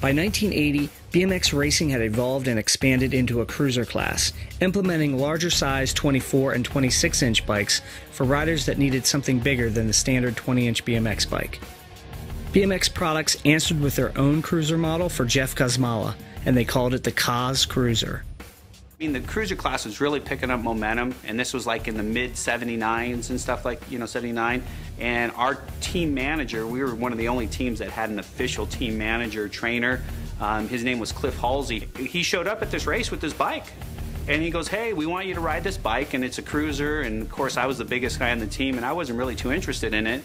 By 1980, BMX racing had evolved and expanded into a cruiser class, implementing larger size 24 and 26-inch bikes for riders that needed something bigger than the standard 20-inch BMX bike. BMX Products answered with their own cruiser model for Jeff Kosmala, and they called it the Kos Cruiser. I mean, the cruiser class was really picking up momentum, and this was like in the mid-'79s and stuff, like, you know, 79. And our team manager, we were one of the only teams that had an official team manager trainer. His name was Cliff Halsey. He showed up at this race with this bike, and he goes, "Hey, we want you to ride this bike, and it's a cruiser." And of course, I was the biggest guy on the team, and I wasn't really too interested in it.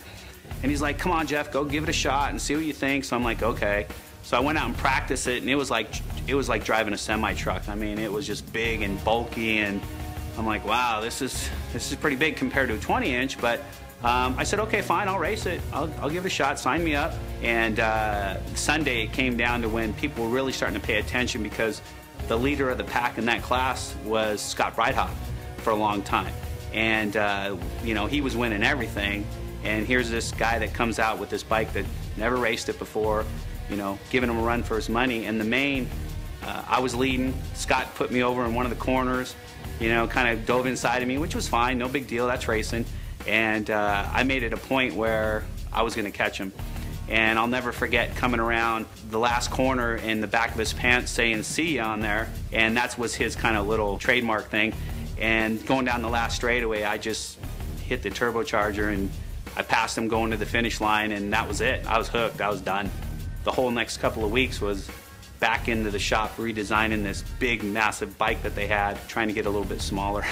And he's like, "Come on, Jeff, go give it a shot and see what you think." So I'm like, "Okay." So I went out and practiced it, and it was like driving a semi-truck. I mean, it was just big and bulky, and I'm like, wow, this is pretty big compared to a 20-inch, but I said, okay, fine, I'll race it. I'll give it a shot, sign me up. And Sunday it came down to when people were really starting to pay attention, because the leader of the pack in that class was Scott Breithop for a long time. And you know, he was winning everything, and here's this guy that comes out with this bike that never raced it before, you know, giving him a run for his money. And the main, I was leading. Scott put me over in one of the corners, you know, kind of dove inside of me, which was fine, no big deal, that's racing. And I made it a point where I was gonna catch him. And I'll never forget coming around the last corner in the back of his pants saying, "See ya" on there. And that was his kind of little trademark thing. And going down the last straightaway, I just hit the turbocharger and I passed him going to the finish line, and that was it. I was hooked, I was done. The whole next couple of weeks was back into the shop redesigning this big massive bike that they had, trying to get a little bit smaller.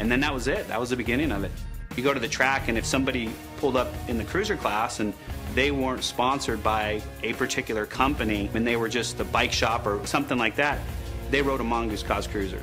And then that was it. That was the beginning of it. You go to the track, and if somebody pulled up in the cruiser class and they weren't sponsored by a particular company, and they were just the bike shop or something like that, they rode a Mongoose Kos Cruiser.